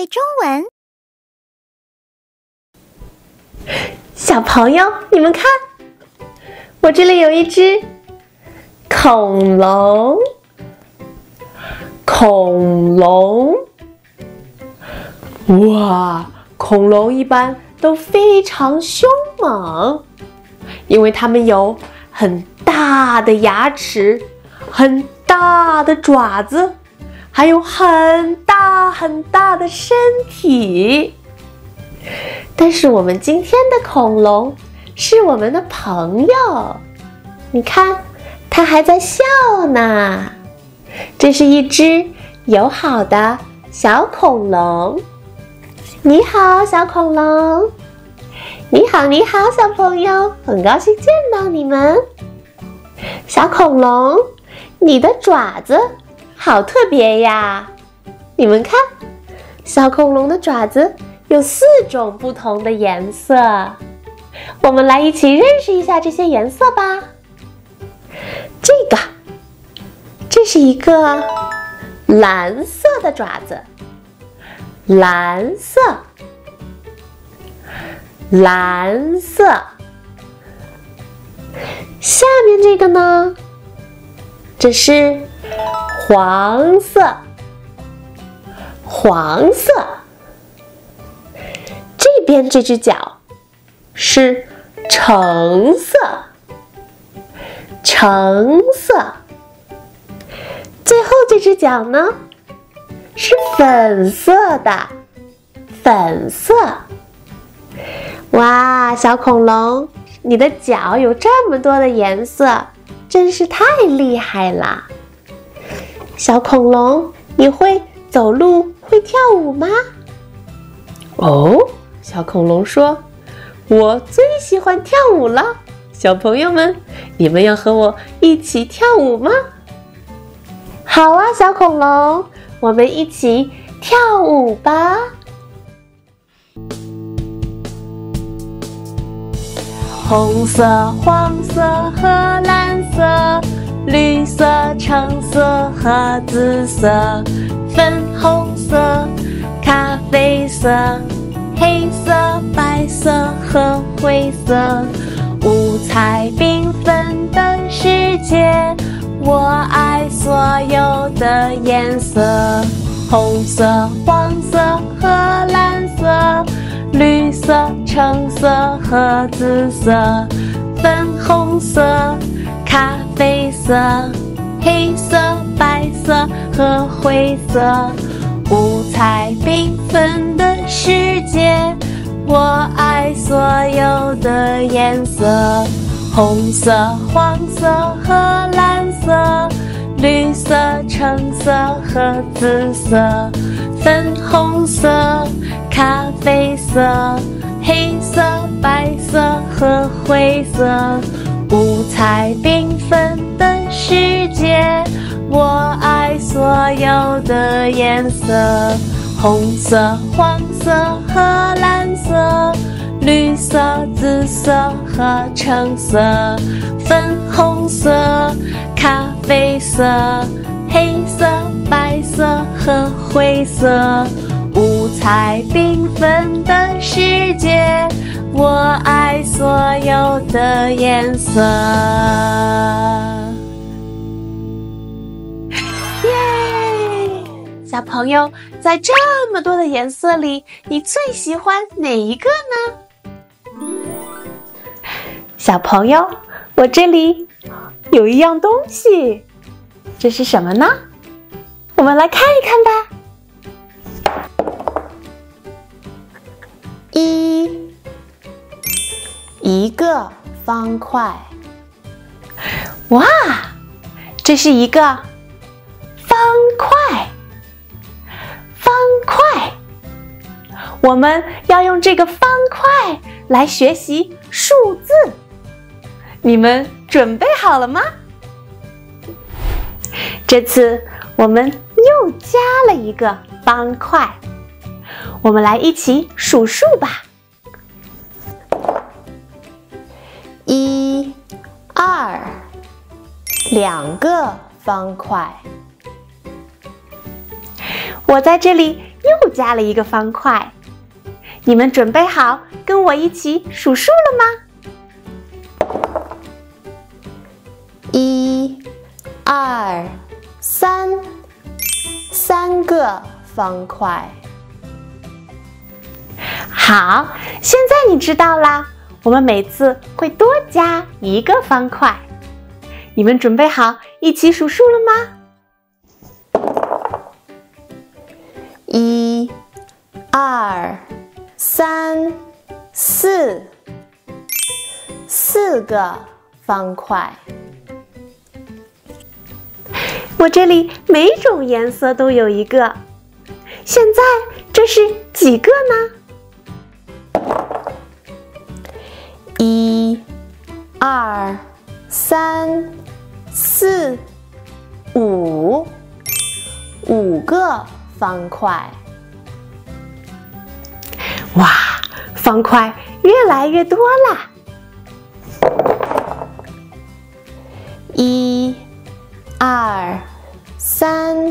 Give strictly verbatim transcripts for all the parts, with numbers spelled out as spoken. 会中文。小朋友，你们看，我这里有一只恐龙，恐龙。哇，恐龙一般都非常凶猛，因为它们有很大的牙齿，很大的爪子。 还有很大很大的身体，但是我们今天的恐龙是我们的朋友。你看，它还在笑呢。这是一只友好的小恐龙。你好，小恐龙。你好，你好，小朋友，很高兴见到你们。小恐龙，你的爪子 好特别呀！你们看，小恐龙的爪子有四种不同的颜色。我们来一起认识一下这些颜色吧。这个，这是一个蓝色的爪子，蓝色，蓝色。下面这个呢？这是 黄色，黄色。这边这只脚是橙色，橙色。最后这只脚呢是粉色的，粉色。哇，小恐龙，你的脚有这么多的颜色，真是太厉害啦！ 小恐龙，你会走路、会跳舞吗？哦，小恐龙说：“我最喜欢跳舞了。”小朋友们，你们要和我一起跳舞吗？好啊，小恐龙，我们一起跳舞吧！红色、黄色和蓝色。 绿色、橙色和紫色，粉红色、咖啡色、黑色、白色和灰色，五彩缤纷的世界，我爱所有的颜色。红色、黄色和蓝色，绿色、橙色和紫色，粉红色、咖啡色。 啡色、黑色、白色和灰色，五彩缤纷的世界，我爱所有的颜色。红色、黄色和蓝色，绿色、橙色和紫色，粉红色、咖啡色、黑色、白色和灰色。 五彩缤纷的世界，我爱所有的颜色：红色、黄色和蓝色，绿色、紫色和橙色，粉红色、咖啡色、黑色、白色和灰色。五彩缤纷的世界，我爱所有的颜色。耶！小朋友，在这么多的颜色里，你最喜欢哪一个呢？小朋友，我这里有一样东西，这是什么呢？我们来看一看吧。 一，一个方块。哇，这是一个方块，方块。我们要用这个方块来学习数字。你们准备好了吗？这次我们又加了一个方块。 我们来一起数数吧！一、二，两个方块。我在这里又加了一个方块。你们准备好跟我一起数数了吗？一、二、三，三个方块。好，现在你知道啦，我们每次会多加一个方块。你们准备好一起数数了吗？ 一、二、三、四，四个方块。我这里每种颜色都有一个。现在这是几个呢？一、二、三、四、五，五个。 方块，哇，方块越来越多啦！一、二、三、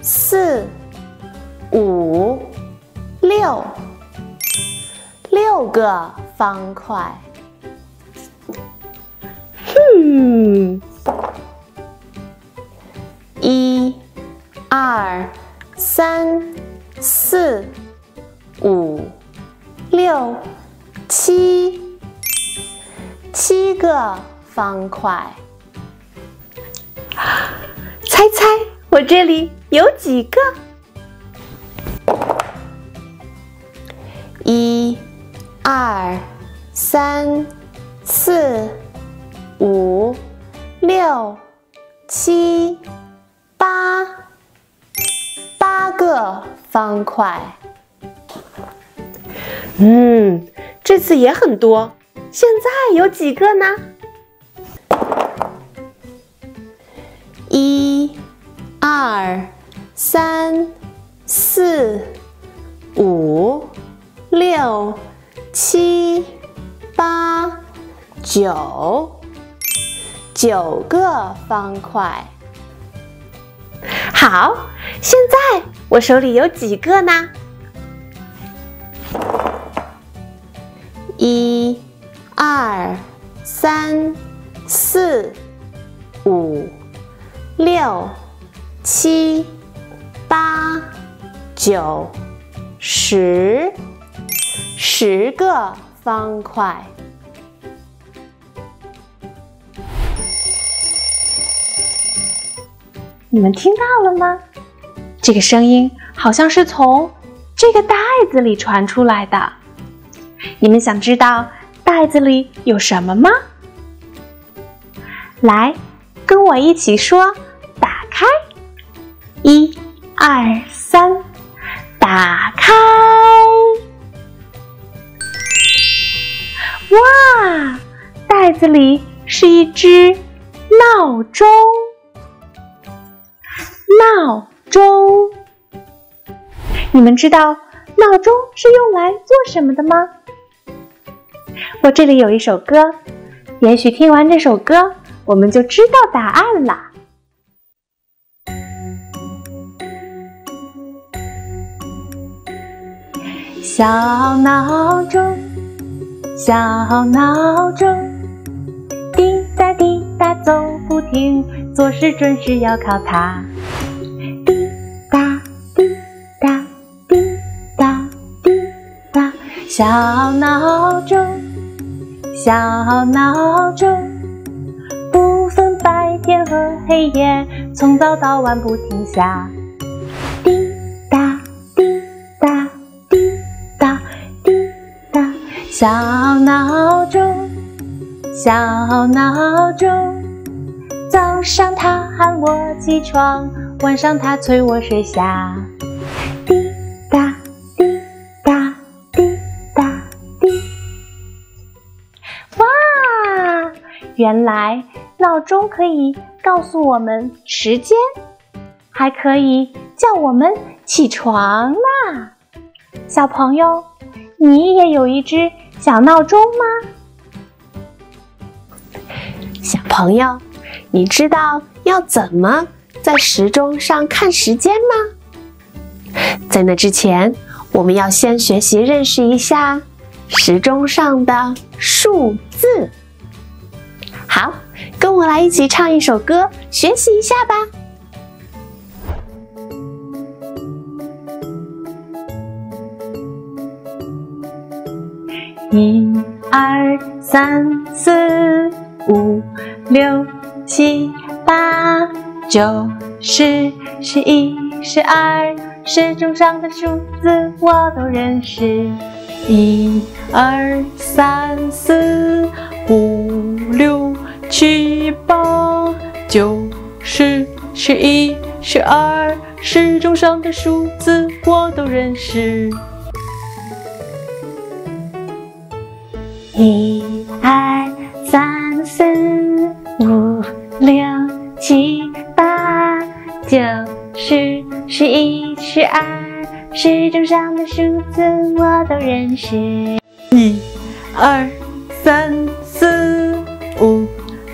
四、五、六，六个方块。嗯，一、二。 三、四、五、六、七，七个方块。猜猜我这里有几个？一、二、三、四、五、六、七、八。 八个方块。嗯，这次也很多。现在有几个呢？一、二、三、四、五、六、七、八、九，九个方块。 好，现在我手里有几个呢？一、二、三、四、五、六、七、八、九、十，十个方块。 你们听到了吗？这个声音好像是从这个袋子里传出来的。你们想知道袋子里有什么吗？来，跟我一起说：打开，一、二、三，打开！哇，袋子里是一只闹钟。 闹钟，你们知道闹钟是用来做什么的吗？我这里有一首歌，也许听完这首歌，我们就知道答案了。小闹钟，小闹钟，滴答滴答走不停，做事准时要靠它。 小闹钟，小闹钟，不分白天和黑夜，从早到晚不停下。滴答滴答滴答滴答，小闹钟，小闹钟，早上它喊我起床，晚上它催我睡下。 原来闹钟可以告诉我们时间，还可以叫我们起床啦。小朋友，你也有一只小闹钟吗？小朋友，你知道要怎么在时钟上看时间吗？在那之前，我们要先学习认识一下时钟上的数字。好，跟我来一起唱一首歌，学习一下吧。一、二、三、四、五、六、七、八、九、十、十一、十二，时钟上的数字我都认识。一、二、三、四、五、六、七、八、九、十、十一、十二，时钟上的数字我都认识。一、二、三、四、五、六、七、八、九、十、十一、十二，时钟上的数字我都认识。一、二、三、四、五、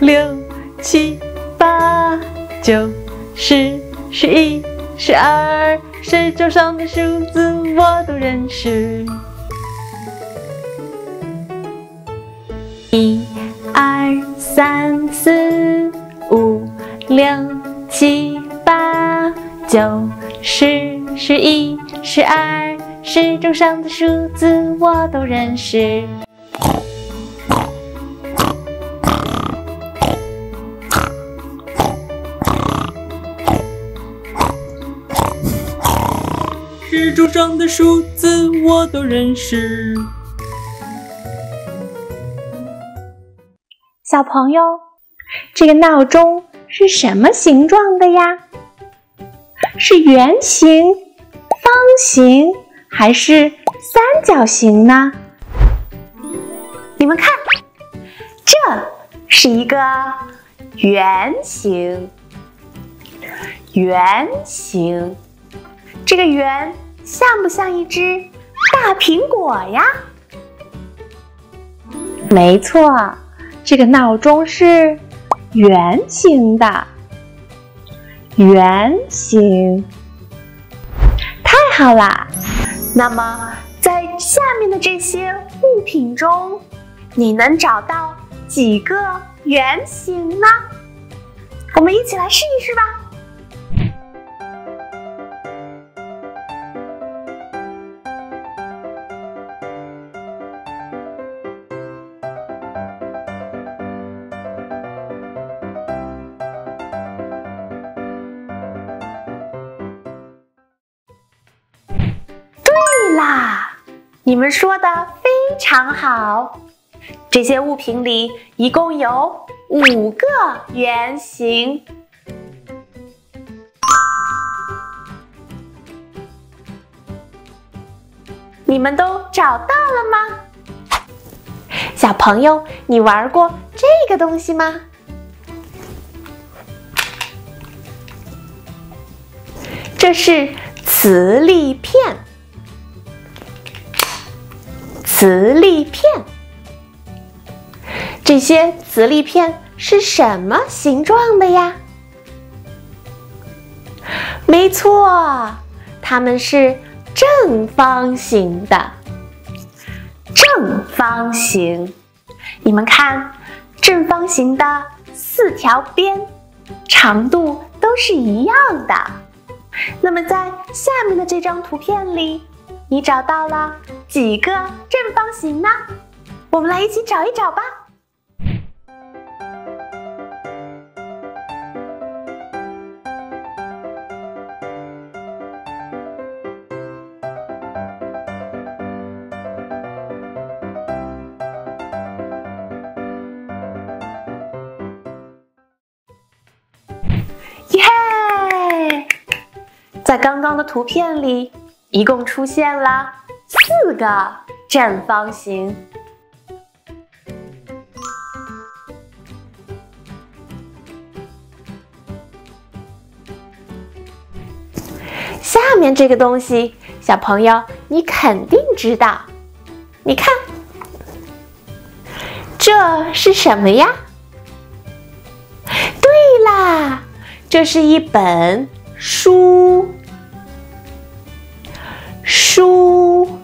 六、七、八、九、十、十一、十二，时钟上的数字我都认识。一、二、三、四、五、六、七、八、九、十、十一、十二，时钟上的数字我都认识。时钟上的数字我都认识。小朋友，这个闹钟是什么形状的呀？是圆形、方形还是三角形呢？你们看，这是一个圆形，圆形，这个圆像不像一只大苹果呀？没错。这个闹钟是圆形的，圆形，太好啦！那么，在下面的这些物品中，你能找到几个圆形呢？我们一起来试一试吧。你们说的非常好，这些物品里一共有五个圆形。你们都找到了吗？小朋友，你玩过这个东西吗？这是磁力片。磁力片，这些磁力片是什么形状的呀？没错，它们是正方形的，正方形。你们看，正方形的四条边长度都是一样的。那么在下面的这张图片里，你找到了几个正方形呢？我们来一起找一找吧。耶！在刚刚的图片里，一共出现了四个正方形。下面这个东西，小朋友，你肯定知道。你看，这是什么呀？对啦，这是一本书。书。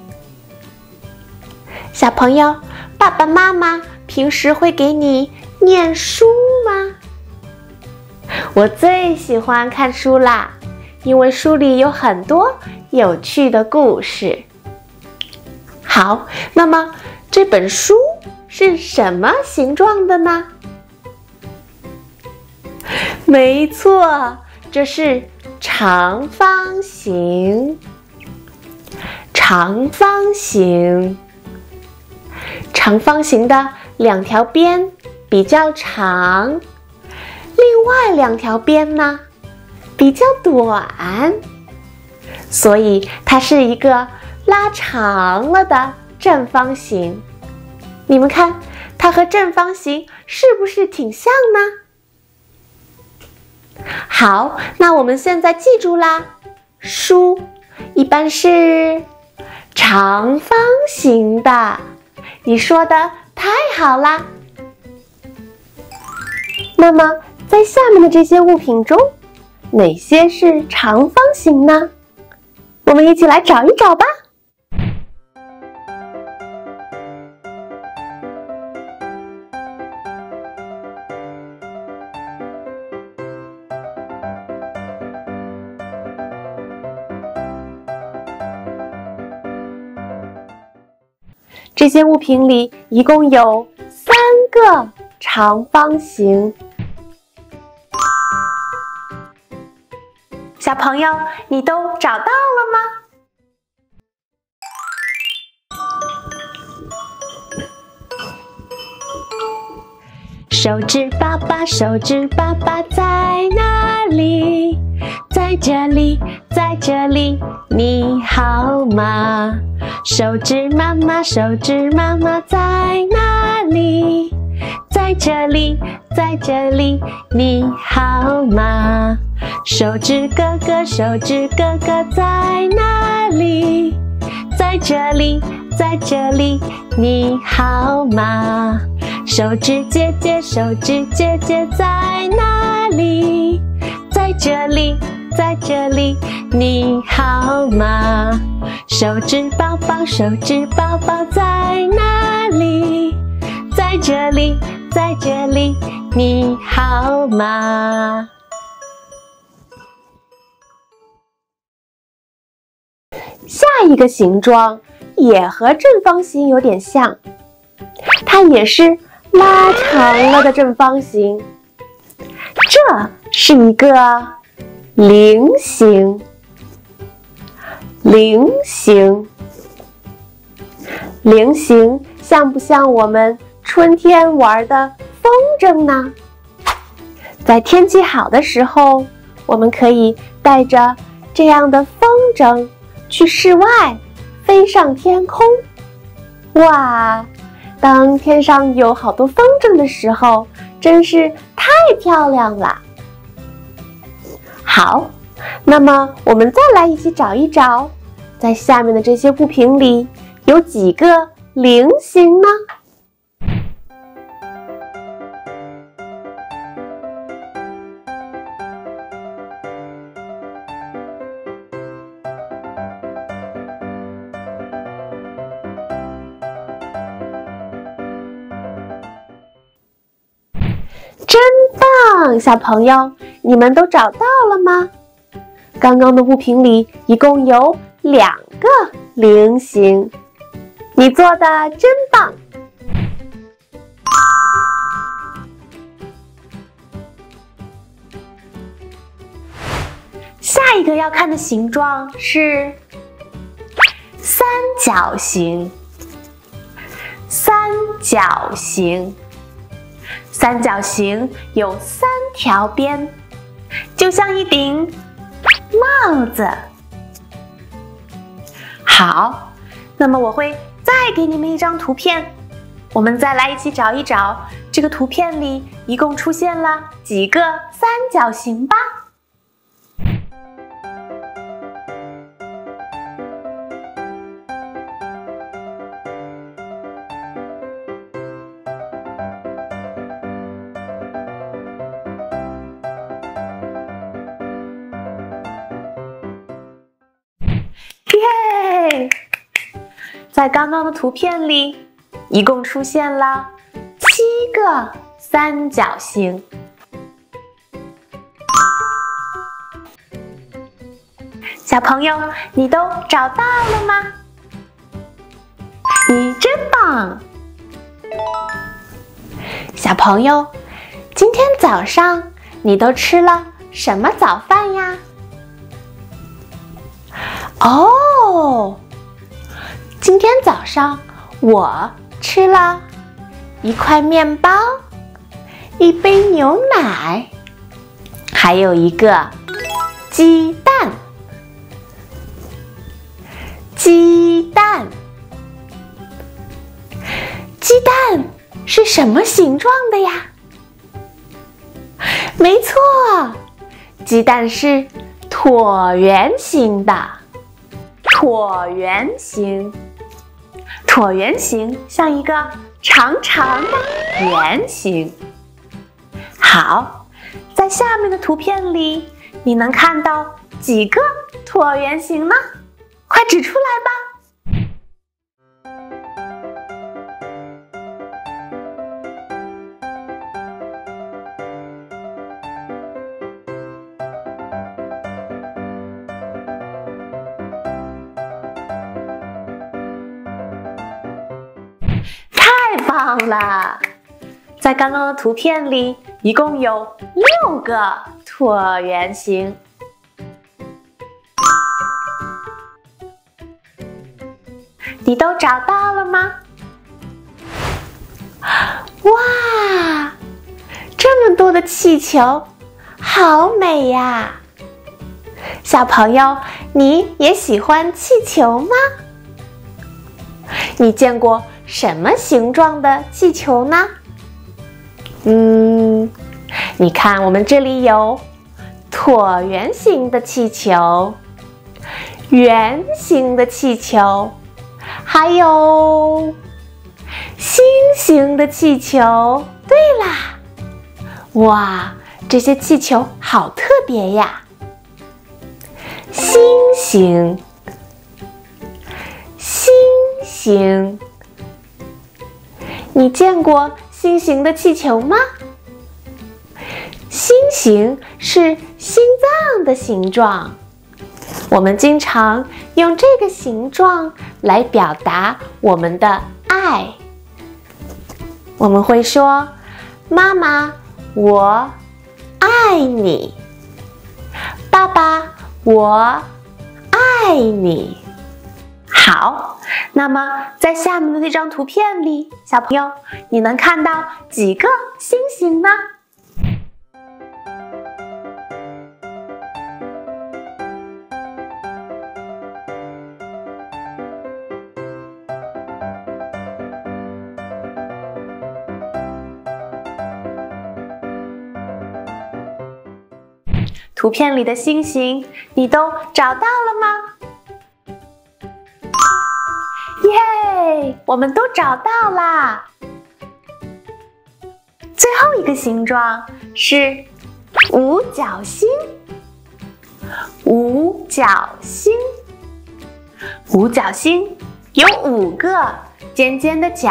小朋友，爸爸妈妈平时会给你念书吗？我最喜欢看书啦，因为书里有很多有趣的故事。好，那么这本书是什么形状的呢？没错，这是长方形。长方形，长方形的两条边比较长，另外两条边呢比较短，所以它是一个拉长了的正方形。你们看，它和正方形是不是挺像呢？好，那我们现在记住啦，书一般是长方形的。你说的太好啦！那么，在下面的这些物品中，哪些是长方形呢？我们一起来找一找吧。这些物品里一共有三个长方形。小朋友，你都找到了吗？手指爸爸，手指爸爸在哪里？在这里，在这里，你好吗？手指妈妈，手指妈妈在哪里？在这里，在这里，你好吗？手指哥哥，手指哥哥在哪里？在这里，在这里，你好吗？手指姐姐，手指姐姐在哪里？在这里，在这里，你好吗？手指宝宝，手指宝宝在哪里？在这里，在这里，你好吗？下一个形状也和正方形有点像，它也是拉长了的正方形。这是一个菱形，菱形，菱形像不像我们春天玩的风筝呢？在天气好的时候，我们可以带着这样的风筝去室外飞上天空。哇，当天上有好多风筝的时候，真是太漂亮了。好，那么我们再来一起找一找，在下面的这些物品里有几个菱形呢？真棒，小朋友！你们都找到了吗？刚刚的物品里一共有两个菱形，你做的真棒！下一个要看的形状是三角形。三角形，三角形有三条边，就像一顶帽子。好，那么我会再给你们一张图片，我们再来一起找一找，这个图片里一共出现了几个三角形吧。耶！在刚刚的图片里，一共出现了七个三角形。小朋友，你都找到了吗？你真棒！小朋友，今天早上你都吃了什么早饭呀？哦，今天早上我吃了一块面包、一杯牛奶，还有一个鸡蛋。鸡蛋，鸡蛋是什么形状的呀？没错，鸡蛋是椭圆形的。椭圆形，椭圆形像一个长长的圆形。好，在下面的图片里，你能看到几个椭圆形呢？快指出来吧！太棒了！在刚刚的图片里，一共有六个椭圆形。你都找到了吗？哇，这么多的气球，好美呀！小朋友，你也喜欢气球吗？你见过什么形状的气球呢？嗯，你看，我们这里有椭圆形的气球，圆形的气球。还有心形的气球，对啦！哇，这些气球好特别呀！心形，心形，你见过心形的气球吗？心形是心脏的形状。我们经常用这个形状来表达我们的爱。我们会说：“妈妈，我爱你；爸爸，我爱你。”好，那么在下面的那张图片里，小朋友，你能看到几个星星呢？图片里的星星，你都找到了吗？耶，我们都找到啦！最后一个形状是五角星。五角星，五角星有五个尖尖的角，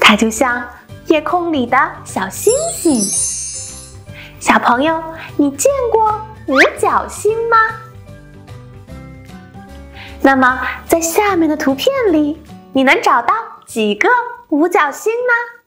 它就像夜空里的小星星。小朋友，你见过五角星吗？那么，在下面的图片里，你能找到几个五角星呢？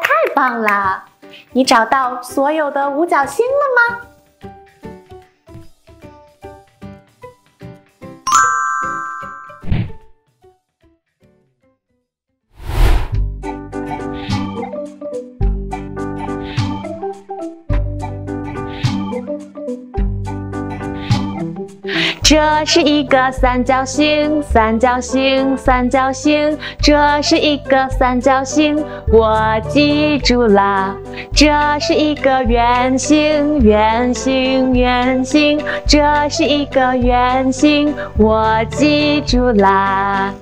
太棒了！你找到所有的五角星了吗？这是一个三角形，三角形，三角形，这是一个三角形，我记住了。这是一个圆形，圆形，圆形，这是一个圆形，我记住了。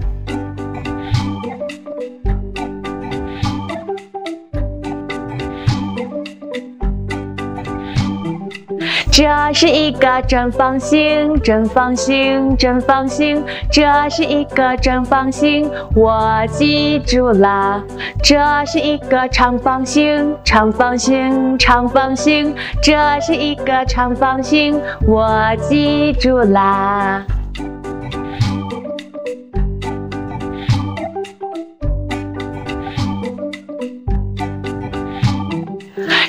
这是一个正方形，正方形，正方形，这是一个正方形，我记住了。这是一个长方形，长方形，长方形，这是一个长方形，我记住了。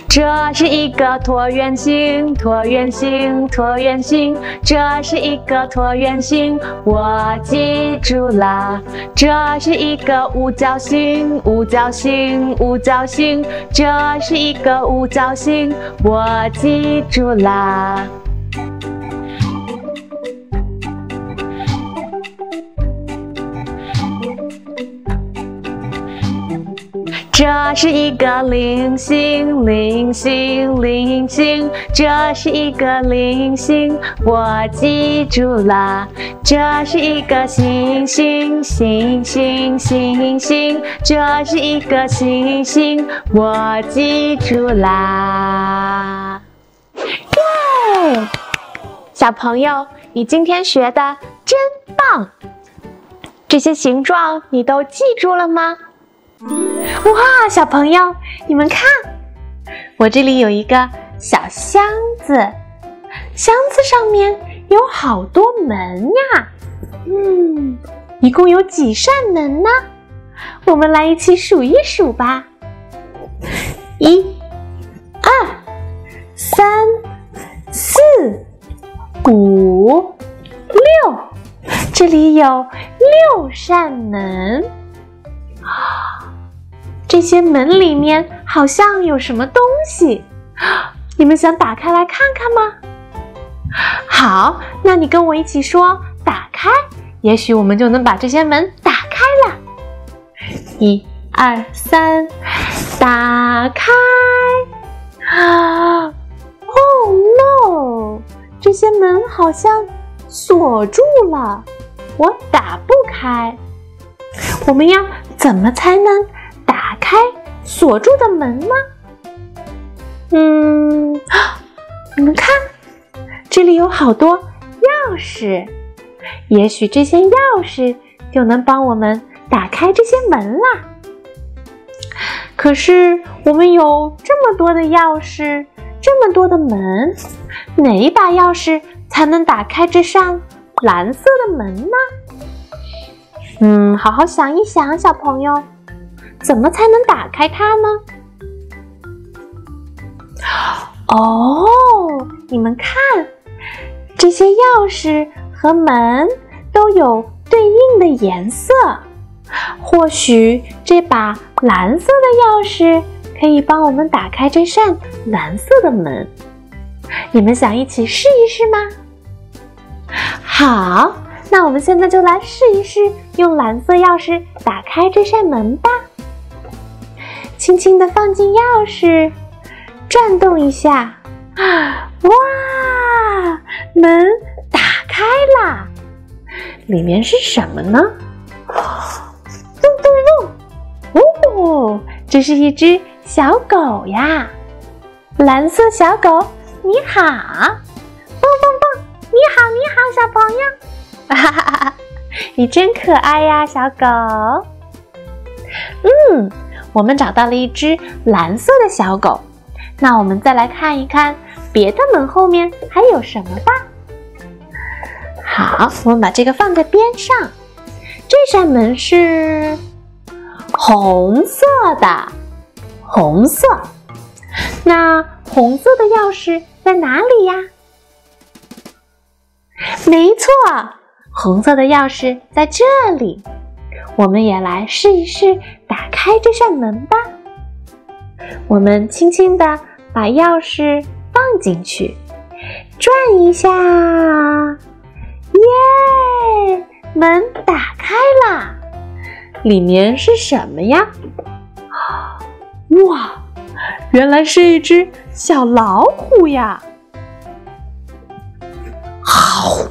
这是一个椭圆形，椭圆形，椭圆形，这是一个椭圆形，我记住了。这是一个五角星，五角星，五角星，这是一个五角星，我记住了。 这是一个菱形，菱形，菱形，这是一个菱形，我记住了。这是一个星星，星星，星星，这是一个星星，我记住啦。耶！小朋友，你今天学的真棒！这些形状你都记住了吗？ 哇，小朋友，你们看，我这里有一个小箱子，箱子上面有好多门呀。嗯，一共有几扇门呢？我们来一起数一数吧。一、二、三、四、五、六，这里有六扇门。 这些门里面好像有什么东西，你们想打开来看看吗？好，那你跟我一起说“打开”，也许我们就能把这些门打开了。一、二、三，打开！啊 ，Oh no！ 这些门好像锁住了，我打不开。我们要怎么才能？ 打开锁住的门吗？嗯，你们看，这里有好多钥匙，也许这些钥匙就能帮我们打开这些门啦。可是我们有这么多的钥匙，这么多的门，哪一把钥匙才能打开这扇蓝色的门呢？嗯，好好想一想，小朋友。 怎么才能打开它呢？哦，你们看，这些钥匙和门都有对应的颜色。或许这把蓝色的钥匙可以帮我们打开这扇蓝色的门。你们想一起试一试吗？好，那我们现在就来试一试，用蓝色钥匙打开这扇门吧。 轻轻地放进钥匙，转动一下，啊，哇，门打开啦！里面是什么呢？咚咚咚！哦，这是一只小狗呀，蓝色小狗，你好！蹦蹦蹦！你好，你好，小朋友！哈哈哈哈，你真可爱呀，小狗。嗯。 我们找到了一只蓝色的小狗，那我们再来看一看别的门后面还有什么吧。好，我们把这个放在边上。这扇门是红色的，红色。那红色的钥匙在哪里呀？没错，红色的钥匙在这里。 我们也来试一试打开这扇门吧。我们轻轻地把钥匙放进去，转一下，门打开了，里面是什么呀？哇，原来是一只小老虎呀！嗷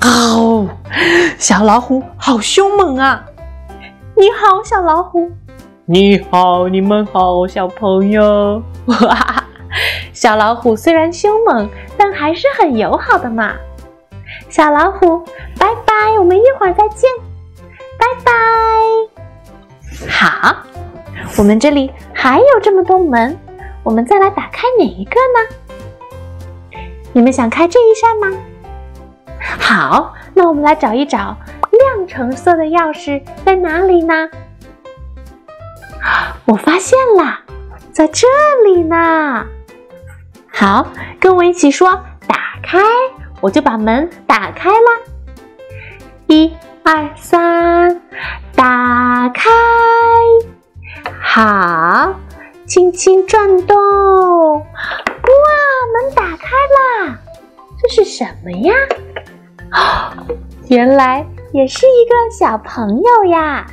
嗷，小老虎好凶猛啊！你好，小老虎。你好，你们好，小朋友。哇，小老虎虽然凶猛，但还是很友好的嘛。小老虎，拜拜，我们一会儿再见，拜拜。好，我们这里还有这么多门，我们再来打开哪一个呢？你们想开这一扇吗？好，那我们来找一找亮橙色的钥匙在哪里呢？我发现了，在这里呢。好，跟我一起说，打开，我就把门打开了。一、二、三，打开。好，轻轻转动。哇，门打开啦！这是什么呀？原来也是一个小朋友呀。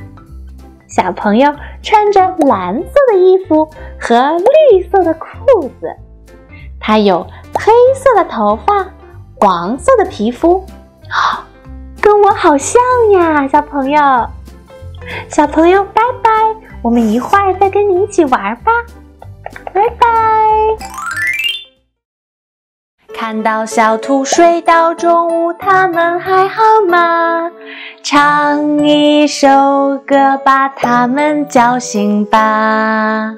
小朋友穿着蓝色的衣服和绿色的裤子，他有黑色的头发，黄色的皮肤，跟我好像呀，小朋友。小朋友，拜拜，我们一会儿再跟你一起玩吧，拜拜。看到小兔睡到中午，它们还好吗？唱一首歌把它们叫醒吧。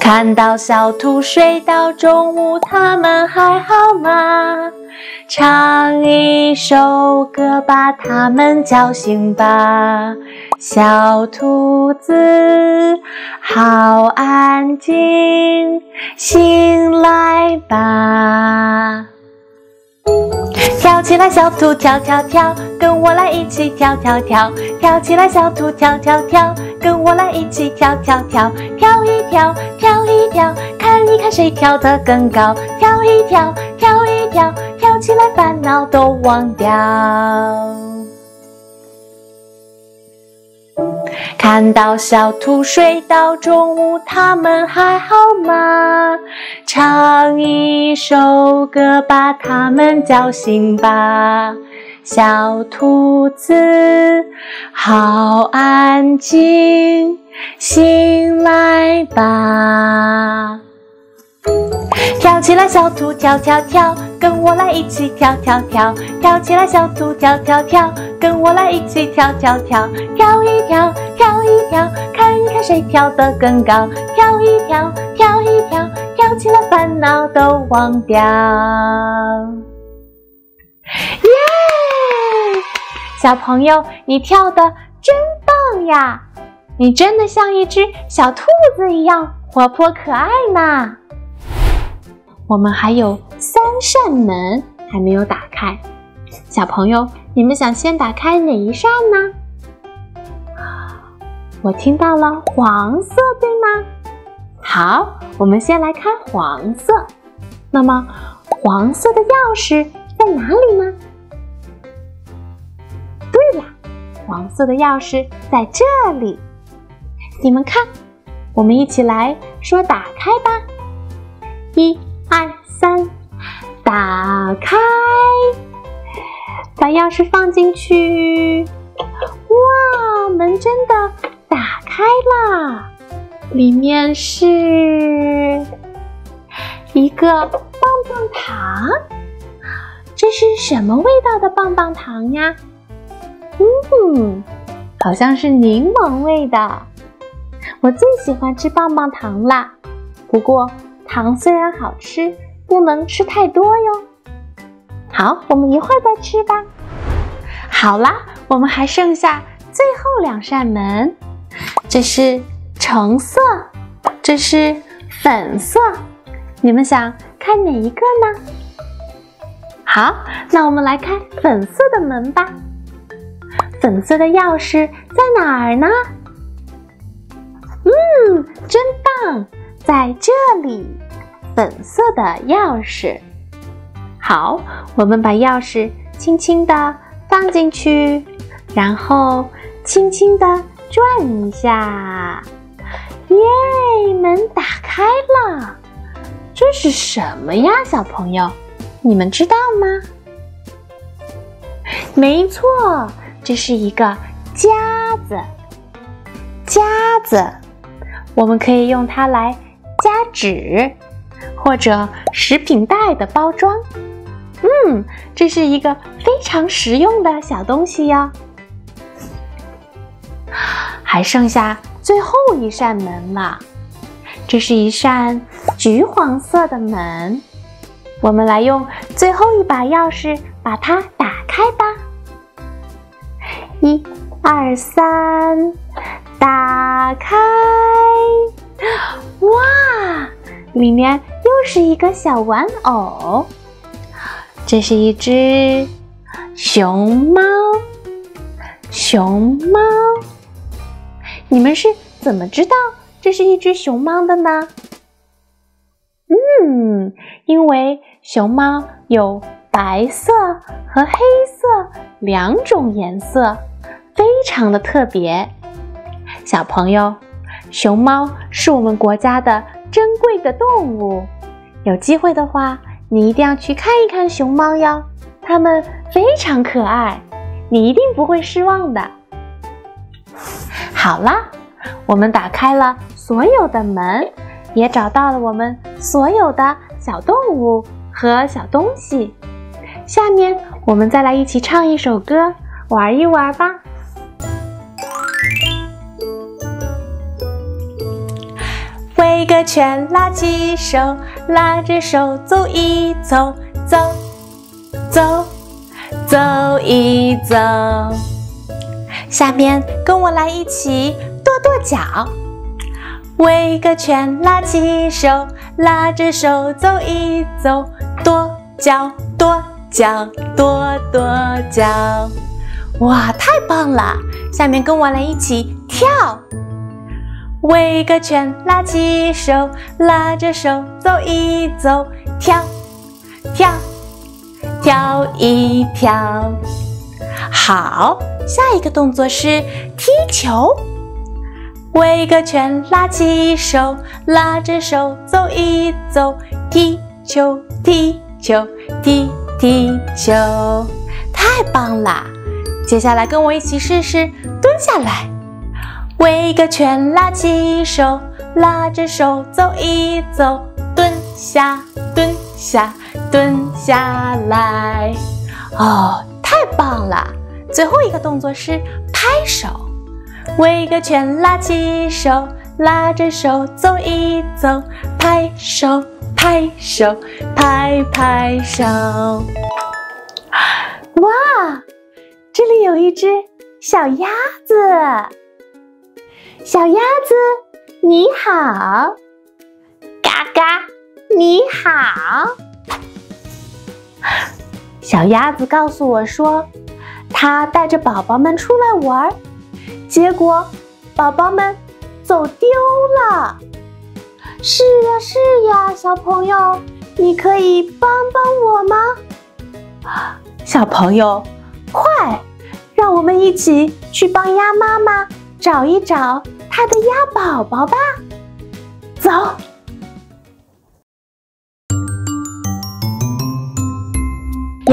看到小兔睡到中午，它们还好吗？唱一首歌把它们叫醒吧。小兔子好安静，醒来吧。跳起来小兔跳跳跳，跟我来一起跳跳跳。跳起来小兔跳跳跳，跟我来一起跳跳跳。跳一跳跳一跳，看一看谁跳得更高。跳一跳跳一跳，跳起来烦恼都忘掉。看到小兔睡到中午，它们还好吗？唱一首歌把它们叫醒吧。小兔子好安静，醒来吧。跳起来小兔跳跳跳，跟我来一起跳跳跳。跳起来小兔跳跳跳，跟我来一起跳跳跳。跳一跳跳一跳，看一看谁跳得更高。跳一跳跳一跳，跳起来烦恼都忘掉。耶！小朋友，你跳得真棒呀！你真的像一只小兔子一样活泼可爱呢。我们还有三扇门还没有打开，小朋友，你们想先打开哪一扇呢？我听到了黄色，对吗？好，我们先来看黄色。那么，黄色的钥匙在哪里呢？对了，黄色的钥匙在这里。你们看，我们一起来说打开吧。一。二三，打开，把钥匙放进去。哇，门真的打开啦！里面是一个棒棒糖，这是什么味道的棒棒糖呀？嗯，好像是柠檬味的。我最喜欢吃棒棒糖啦，不过。糖虽然好吃，不能吃太多哟。好，我们一会儿再吃吧。好啦，我们还剩下最后两扇门，这是橙色，这是粉色。你们想看哪一个呢？好，那我们来看粉色的门吧。粉色的钥匙在哪儿呢？嗯，真棒！在这里，粉色的钥匙。好，我们把钥匙轻轻地放进去，然后轻轻地转一下。耶，门打开了！这是什么呀，小朋友？你们知道吗？没错，这是一个夹子。夹子，我们可以用它来夹纸或者食品袋的包装。嗯，这是一个非常实用的小东西哟。还剩下最后一扇门了，这是一扇橘黄色的门。我们来用最后一把钥匙把它打开吧。一、二、三，打开！哇，里面又是一个小玩偶。这是一只熊猫，熊猫，你们是怎么知道这是一只熊猫的呢？嗯，因为熊猫有白色和黑色两种颜色，非常的特别。小朋友，熊猫是我们国家的珍贵的动物，有机会的话，你一定要去看一看熊猫哟，它们非常可爱，你一定不会失望的。好啦，我们打开了所有的门，也找到了我们所有的小动物和小东西。下面我们再来一起唱一首歌，玩一玩吧。围个圈，拉起手，拉着手走一走，走，走，走一走。下面跟我来一起跺跺脚。围个圈，拉起手，拉着手走一走，跺脚，跺脚，跺跺脚。哇，太棒了！下面跟我来一起跳。围个圈，拉起手，拉着手走一走，跳，跳，跳一跳。好，下一个动作是踢球。围个圈，拉起手，拉着手走一走，踢球，踢球，踢踢球。太棒了！接下来跟我一起试试蹲下来。围个圈，拉起手，拉着手走一走，蹲下，蹲下，蹲下来。哦，太棒了！最后一个动作是拍手。围个圈，拉起手，拉着手走一走，拍手，拍手，拍拍手。哇，这里有一只小鸭子。小鸭子，你好！嘎嘎，你好！小鸭子告诉我说，它带着宝宝们出来玩，结果宝宝们走丢了。是呀，是呀，小朋友，你可以帮帮我吗？小朋友，快，让我们一起去帮鸭妈妈找一找它的鸭宝宝吧，走！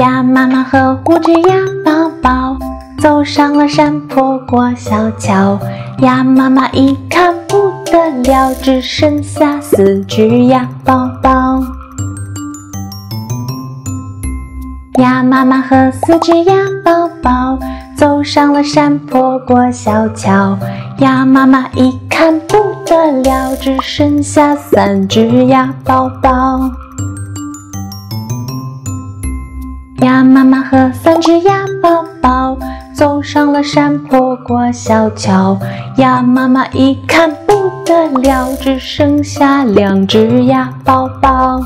鸭妈妈和五只鸭宝宝走上了山坡过小桥，鸭妈妈一看不得了，只剩下四只鸭宝宝。鸭妈妈和四只鸭宝宝走上了山坡过小桥，鸭妈妈一看不得了，只剩下三只鸭宝宝。鸭妈妈和三只鸭宝宝走上了山坡过小桥，鸭妈妈一看不得了，只剩下两只鸭宝宝。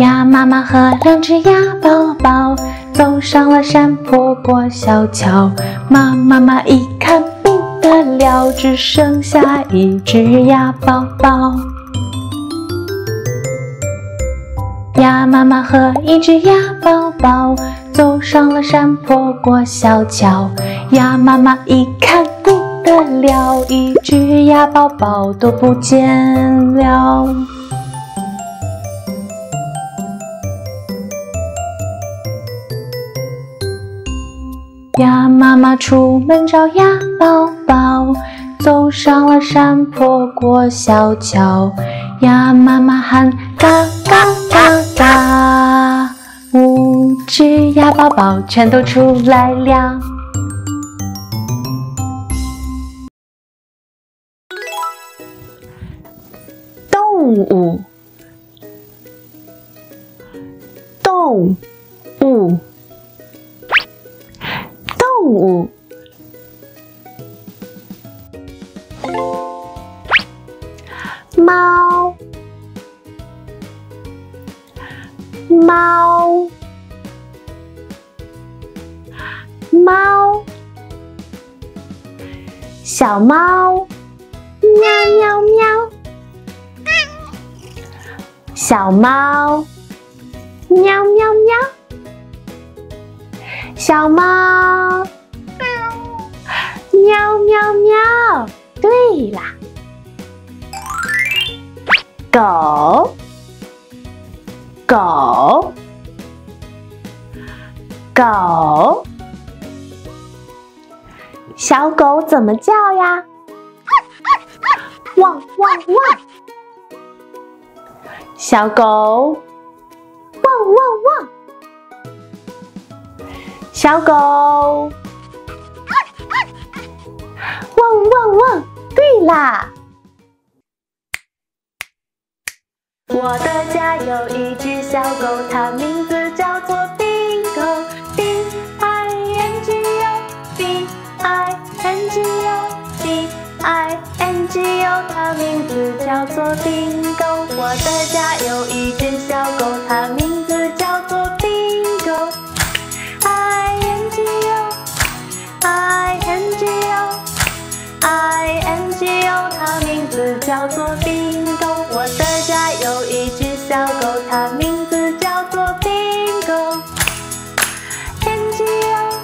鸭妈妈和两只鸭宝宝走上了山坡过小桥，妈妈妈一看不得了，只剩下一只鸭宝宝。鸭妈妈和一只鸭宝宝走上了山坡过小桥。鸭妈妈一看不得了，一只鸭宝宝都不见了。鸭妈妈出门找鸭宝宝，走上了山坡过小桥。鸭妈妈喊嘎嘎嘎嘎，五只鸭宝宝全都出来了。动物，动物，动物。猫，猫，猫，小猫，喵喵喵，小猫，喵喵喵，小猫，喵喵喵。对啦。狗，狗，狗，小狗怎么叫呀？汪汪汪！小狗，汪汪汪！小狗，汪汪汪！对啦。我的家有一只小狗，它名字叫做 Bingo， B I N G O， B I N G O， B I N G O， 它名字叫做 Bingo。我的家有一只小狗，它名字叫做 Bingo， I N G O， I N G O， I N G O， 它名字叫做 Bingo。我的家有一只小狗，它名字叫做 Bingo。N G O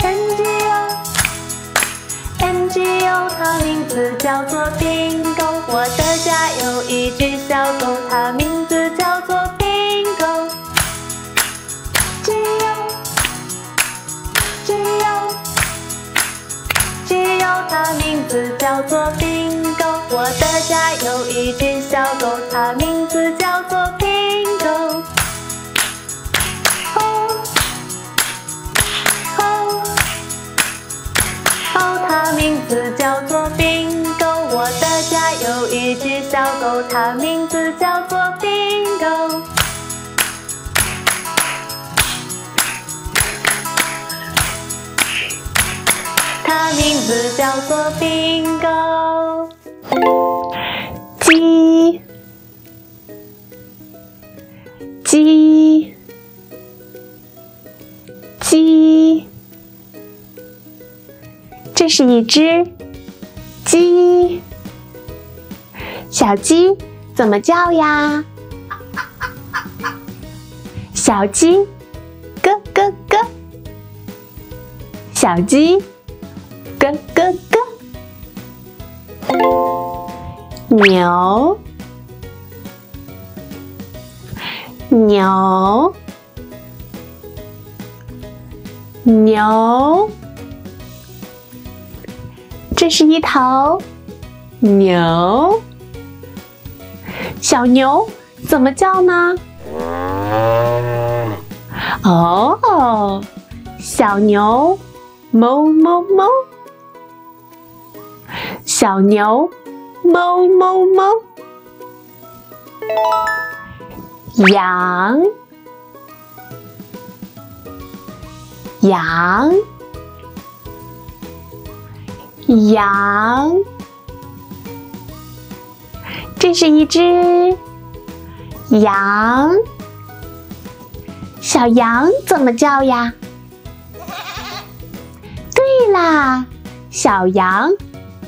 N G O N G O， 它名字叫做 Bingo。我的家有一只小狗，它名字叫做 Bingo。G O G O G O， 它名字叫做 Bingo。我的家有一只小狗，它名字叫做 Bingo。哦哦哦，它名字叫做 Bingo。我的家有一只小狗，它名字叫做 Bingo。它名字叫做 Bingo。鸡，鸡，鸡，这是一只鸡。小鸡怎么叫呀？小鸡咯咯咯，小鸡咯咯咯。牛，牛，牛，这是一头牛。小牛怎么叫呢？哦，小牛哞哞哞，小牛哞哞哞。羊，羊，羊，这是一只羊。小羊怎么叫呀？对啦，小羊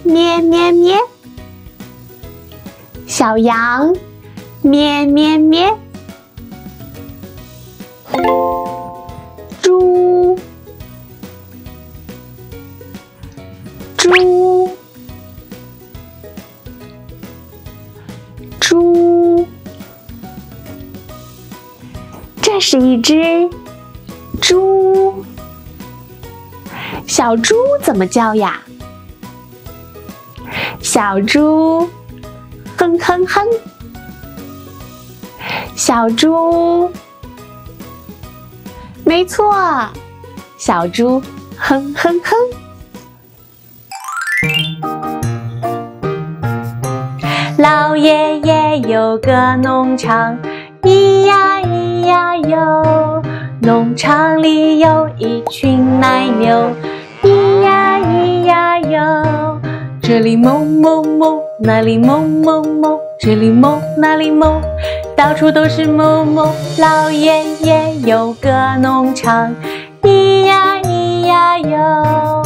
咩咩咩，小羊咩咩咩，猪，猪，猪。这是一只猪。小猪怎么叫呀？小猪，哼哼哼。小猪，没错，小猪哼哼哼。老爷爷有个农场，咿呀咿呀哟，农场里有一群奶牛，咿呀咿呀哟，这里哞哞哞，那里哞哞哞，这里哞，那里哞。到处都是哞哞，老爷爷有个农场，咿呀咿呀哟。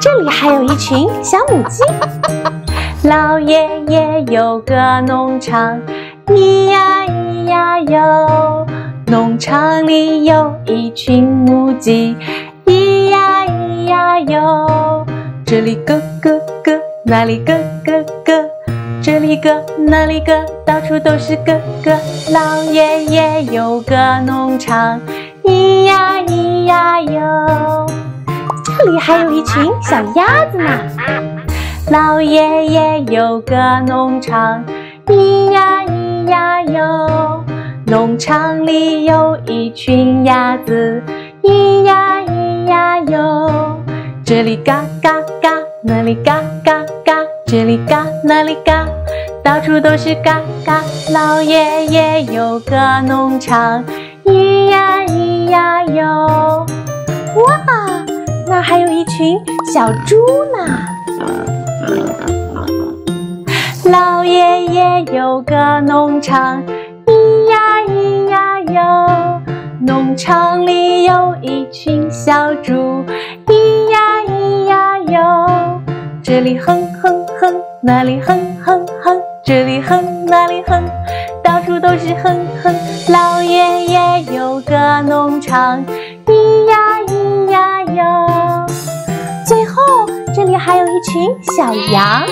这里还有一群小母鸡。老爷爷有个农场，咿呀咿呀哟。农场里有一群母鸡，咿呀咿呀哟。这里咯咯咯，那里咯咯咯。这里个那里个，到处都是个个。老爷爷有个农场，咿呀咿呀哟。这里还有一群小鸭子呢。老爷爷有个农场，咿呀咿呀哟。农场里有一群鸭子，咿呀咿呀哟。这里嘎嘎嘎，那里嘎嘎嘎。这里嘎，那里嘎，到处都是嘎嘎。老爷爷有个农场，咿呀咿呀哟。哇，那还有一群小猪呢。老爷爷有个农场，咿呀咿呀哟。农场里有一群小猪，咿呀咿呀哟。这里哼哼哼，那里哼哼哼，这里哼，那里哼，到处都是哼哼。老爷爷有个农场，咿呀咿呀哟。最后，这里还有一群小羊。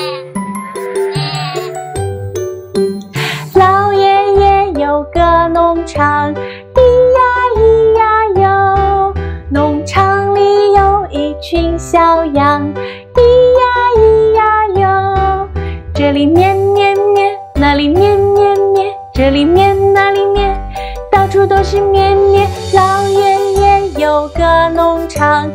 老爷爷有个农场，咿呀咿呀哟。农场里有一群小羊，咿呀咿呀哟，这里咩咩咩，那里咩咩咩，这里咩那里咩，到处都是咩咩。老爷爷有个农场，